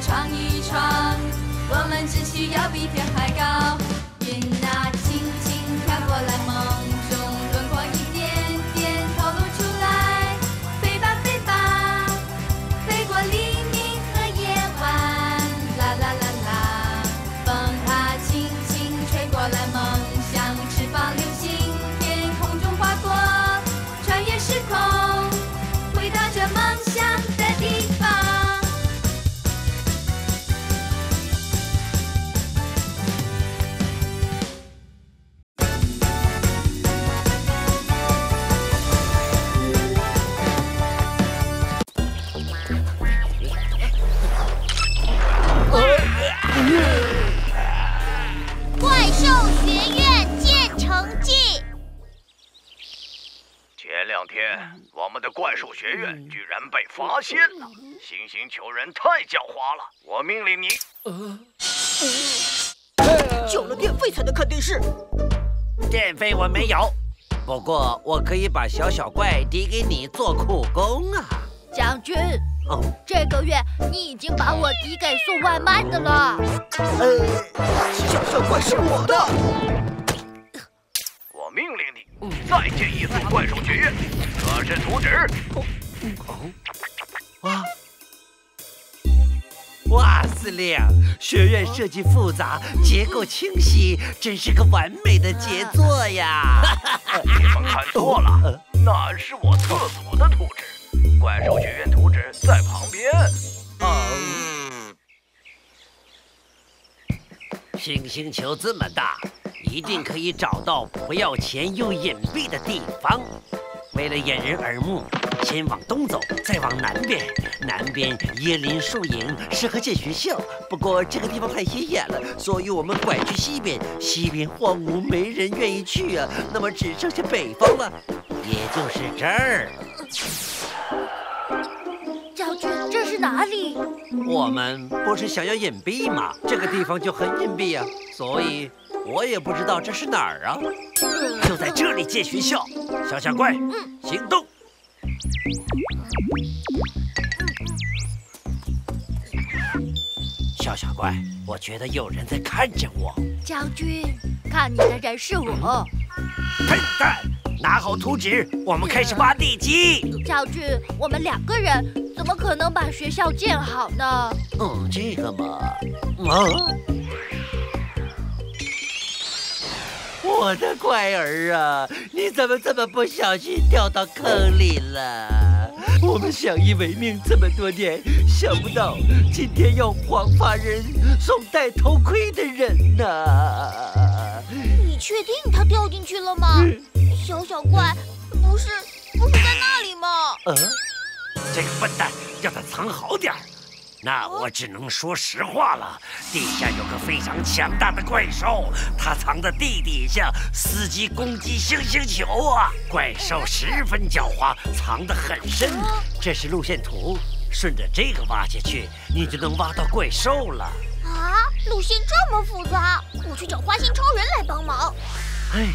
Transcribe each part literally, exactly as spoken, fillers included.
们闯一闯，我们只需要比天还高。云啊，轻轻飘过来，梦中轮廓一点点透露出来。飞吧飞吧，飞过黎明和夜晚。啦啦啦啦，风啊，轻轻吹过来，梦想翅膀，流星天空中划过，穿越时空，回到这梦想的地方。 学院居然被发现了！行刑求人太狡猾了，我命令你缴了电费才能看电视。电费我没有，不过我可以把小小怪抵给你做苦工啊。将军，哦，这个月你已经把我抵给送外卖的了。呃，小小怪是我的。我命令你再建一次怪兽学院。 我是图纸。哇！哇，司令，学院设计复杂，结构清晰，真是个完美的杰作呀！你们看错了，那是我厕所的图纸，怪兽学院图纸在旁边。嗯，星星球这么大，一定可以找到不要钱又隐蔽的地方。 为了掩人耳目，先往东走，再往南边。南边椰林树影，适合建学校。不过这个地方太显眼了，所以我们拐去西边。西边荒芜，没人愿意去啊。那么只剩下北方了，也就是这儿。将军，这是哪里？我们不是想要隐蔽吗？这个地方就很隐蔽啊，所以。 我也不知道这是哪儿啊！就在这里建学校，小小怪，行动！小小怪，我觉得有人在看着我。将军，看你的人是我。笨蛋，拿好图纸，我们开始挖地基。将军，我们两个人怎么可能把学校建好呢？嗯，这个嘛，啊。 我的乖儿啊，你怎么这么不小心掉到坑里了？我们相依为命这么多年，想不到今天要黄发人送戴头盔的人呐、啊！你确定他掉进去了吗？嗯、小小怪，不是不是在那里吗？啊！这个笨蛋，让他藏好点儿。 那我只能说实话了，地下有个非常强大的怪兽，它藏在地底下，伺机攻击星星球啊！怪兽十分狡猾，藏得很深。这是路线图，顺着这个挖下去，你就能挖到怪兽了。啊，路线这么复杂，我去找花心超人来帮忙。哎，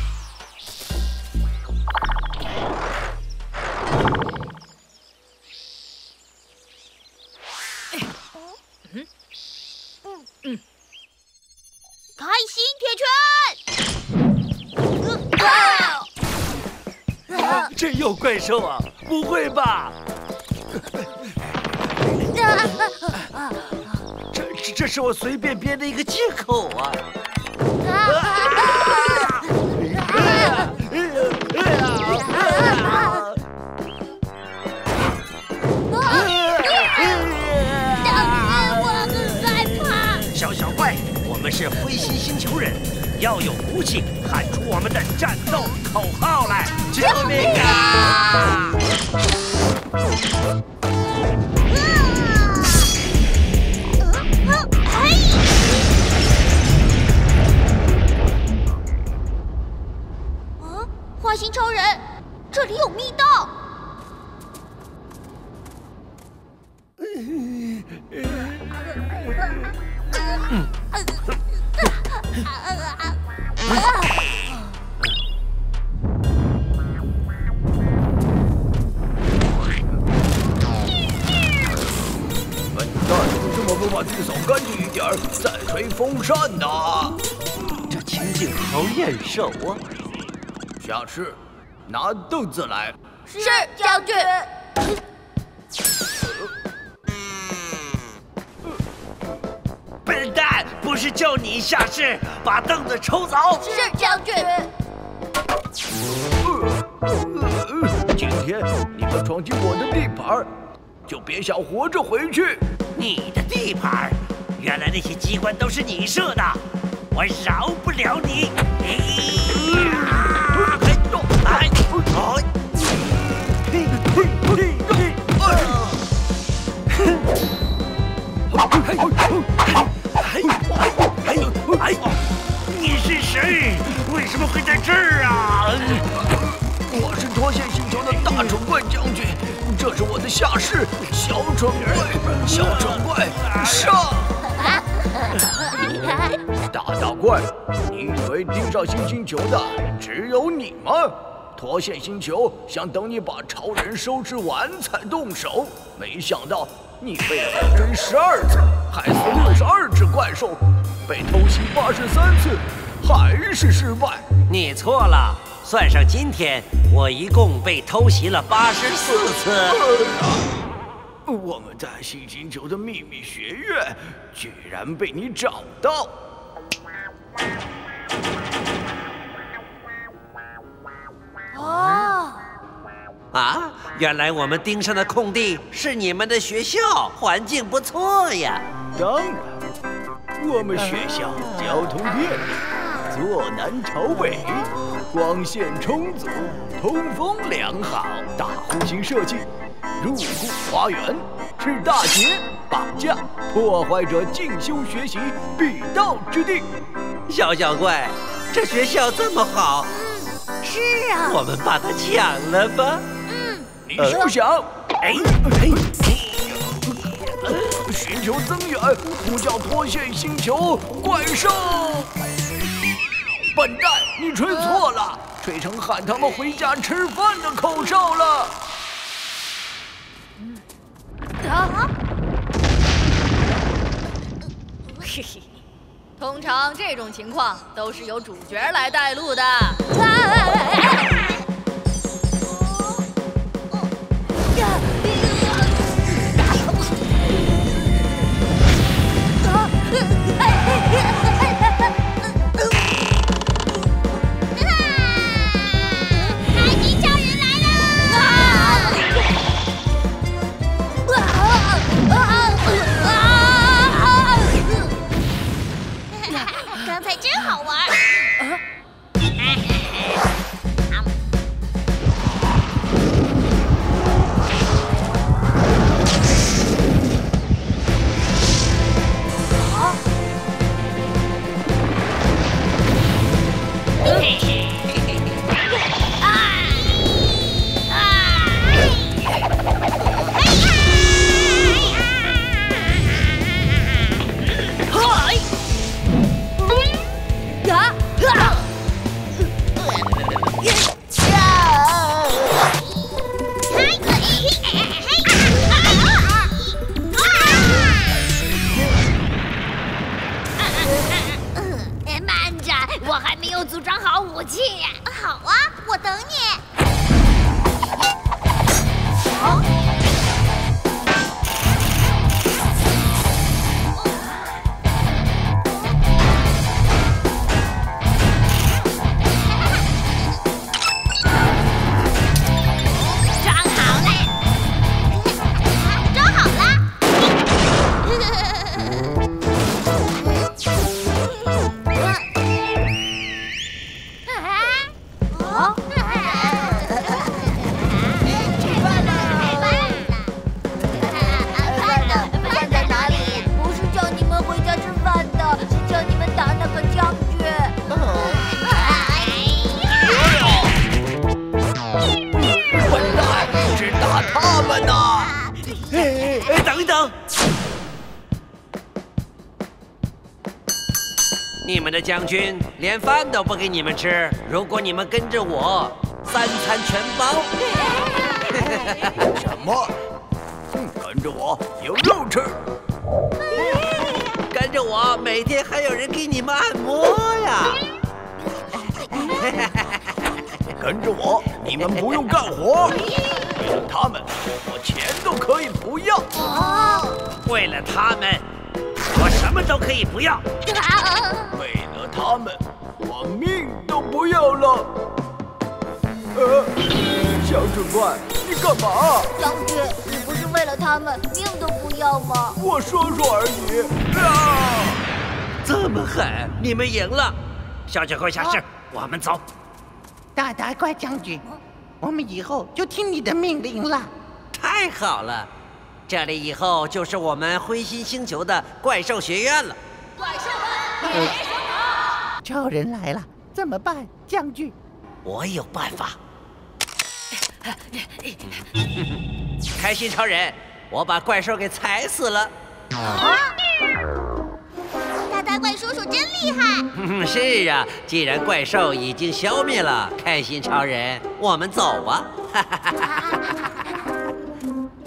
开心铁拳！啊！真有怪兽啊！不会吧？这这这是我随便编的一个借口啊！小小怪。 我们是灰心星球人，要有骨气，喊出我们的战斗口号来！救命啊！啊！花心超人，这里有密道。嗯吹风扇呢？这情景好眼熟啊！下士，拿凳子来。是，将军。笨蛋，不是叫你下士，把凳子抽走。是，将军。今天你们闯进我的地盘，就别想活着回去。你的地盘。 原来那些机关都是你设的，我饶不了你！你是谁？为什么会在这儿啊？我是脱险星球的大丑怪将军，这是我的下士小丑怪，小丑怪上！ 大打怪，你以为盯上新星球的只有你吗？脱线星球想等你把超人收拾完才动手，没想到你被人追十二次，害死六十二只怪兽，被偷袭八十三次，还是失败。你错了，算上今天，我一共被偷袭了八十四次。 我们在新星球的秘密学院，居然被你找到！哦，啊，原来我们盯上的空地是你们的学校，环境不错呀。当然，我们学校交通便利，坐南朝北，光线充足，通风良好，大户型设计。 入户花园，是大劫、绑架、破坏者进修学习必到之地。小小怪，这学校这么好，嗯，是啊，我们把它抢了吧？嗯，你休想！哎哎，寻求增援，呼叫脱线星球怪兽。笨蛋，你吹错了，吹成喊他们回家吃饭的口哨了。 啊！嘿嘿，通常这种情况都是由主角来带路的。将军连饭都不给你们吃，如果你们跟着我，三餐全包。什么？跟着我有肉吃，跟跟着我，每天还有人给你们按摩呀。跟着我，你们不用干活。为了他们，我钱都可以不要。哦、为了他们，我什么都可以不要。为了他们，我命都不要了。呃，小蠢怪，你干嘛？将军，你不是为了他们命都不要吗？我说说而已。啊！这么狠，你们赢了。小蠢怪下士，啊、我们走。大胆怪将军，我们以后就听你的命令了。太好了，这里以后就是我们灰心星球的怪兽学院了。怪兽们，别手跑！超人来了，怎么办，将军？我有办法。开心超人，我把怪兽给踩死了。啊！大怪叔叔真厉害！嗯，是啊，既然怪兽已经消灭了，开心超人，我们走啊！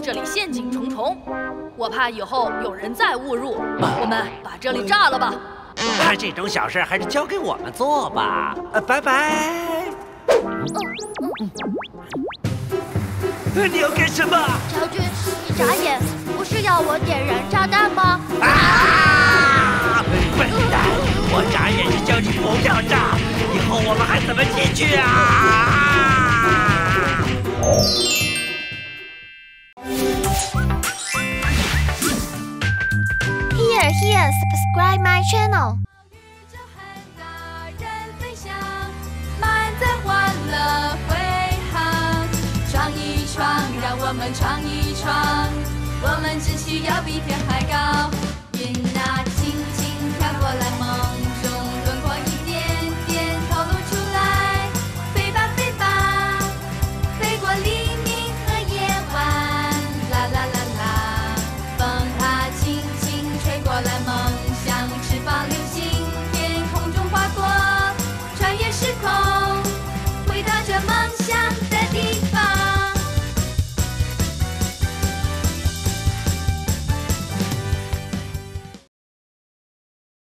这里陷阱重重，我怕以后有人再误入，我们把这里炸了吧！啊，这种小事还是交给我们做吧。呃，拜拜。你要干什么？乔军，你眨眼，不是要我点燃炸弹吗？啊！ 笨蛋！我眨眼是叫你不要炸，以后我们还怎么进去啊？Here, here, subscribe my channel. 满载欢乐回航，闯一闯，让我们闯一闯，我们志气要比天还高。